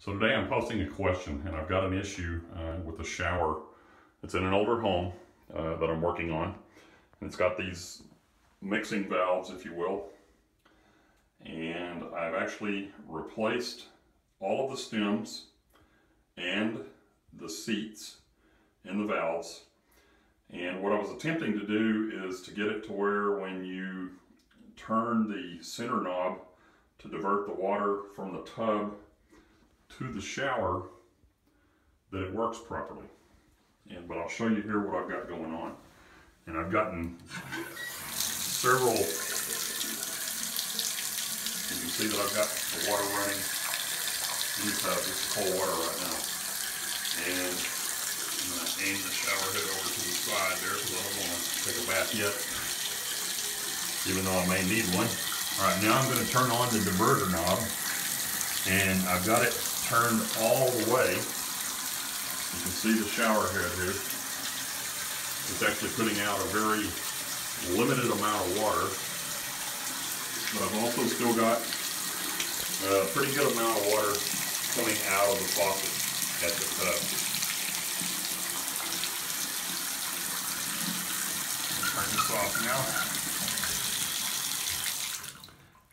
So today I'm posting a question, and I've got an issue with a shower. It's in an older home that I'm working on, and it's got these mixing valves, if you will, and I've actually replaced all of the stems and the seats in the valves. And what I was attempting to do is to get it to where when you turn the center knob to divert the water from the tub to the shower, that it works properly. But I'll show you here what I've got going on. And I've gotten several, you can see that I've got the water running in the tub. It's cold water right now. And I'm going to aim the shower head over to the side there because I don't want to take a bath yet, even though I may need one. All right, now I'm going to turn on the diverter knob, and I've got it turned all the way. You can see the shower head here. It's actually putting out a very limited amount of water, but I've also still got a pretty good amount of water coming out of the faucet at the tub. Turn this off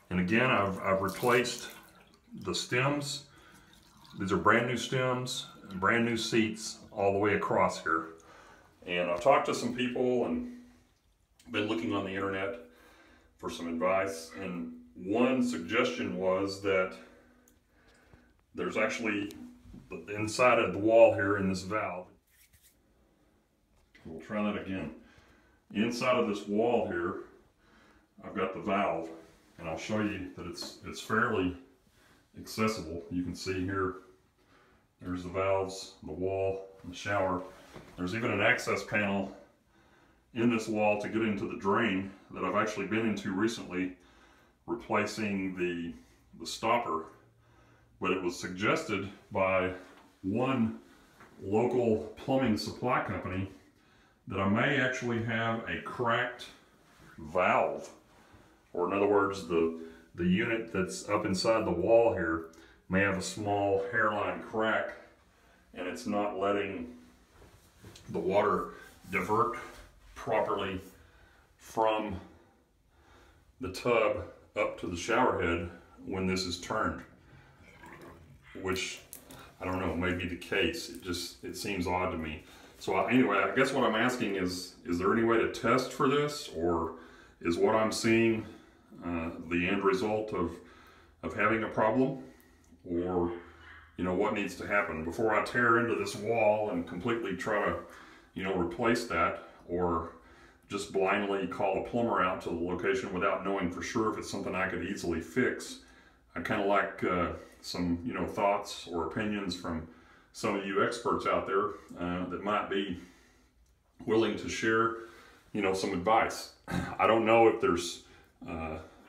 now. And again, I've replaced the stems. These are brand new stems and brand new seats all the way across here. And I've talked to some people and been looking on the internet for some advice. And one suggestion was that there's actually inside of the wall here in this valve. We'll try that again. Inside of this wall here, I've got the valve. And I'll show you that it's fairly accessible. You can see here, there's the valves, the wall, and the shower. There's even an access panel in this wall to get into the drain that I've actually been into recently, replacing the stopper. But it was suggested by one local plumbing supply company that I may actually have a cracked valve. Or in other words, the unit that's up inside the wall here may have a small hairline crack, and it's not letting the water divert properly from the tub up to the shower head when this is turned, which I don't know, may be the case. It seems odd to me. So anyway, I guess what I'm asking is there any way to test for this, or is what I'm seeing the end result of having a problem? Or, you know, what needs to happen before I tear into this wall and completely try to, you know, replace that, or just blindly call a plumber out to the location without knowing for sure if it's something I could easily fix? I kind of like some, you know, thoughts or opinions from some of you experts out there that might be willing to share, you know, some advice. I don't know if there's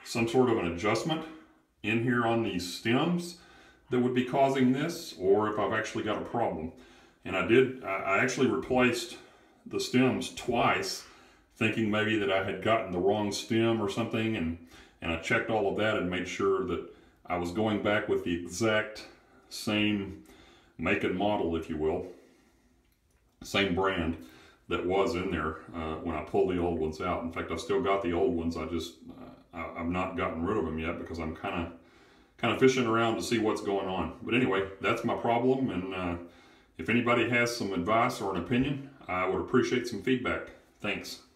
some sort of an adjustment in here on these stems that would be causing this, or if I've actually got a problem. And I actually replaced the stems twice, thinking maybe that I had gotten the wrong stem or something, and I checked all of that and made sure that I was going back with the exact same make and model, if you will, same brand that was in there when I pulled the old ones out. In fact, I've still got the old ones. I just, I've not gotten rid of them yet because I'm kind of fishing around to see what's going on. But anyway, that's my problem. And if anybody has some advice or an opinion, I would appreciate some feedback. Thanks.